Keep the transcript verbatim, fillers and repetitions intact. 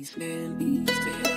Please fail, please fail.